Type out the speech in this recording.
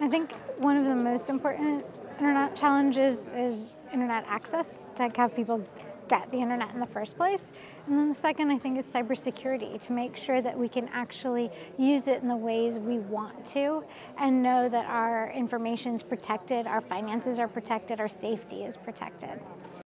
I think one of the most important internet challenges is internet access, to have people get the internet in the first place. And then the second, I think, is cybersecurity, to make sure that we can actually use it in the ways we want to and know that our information is protected, our finances are protected, our safety is protected.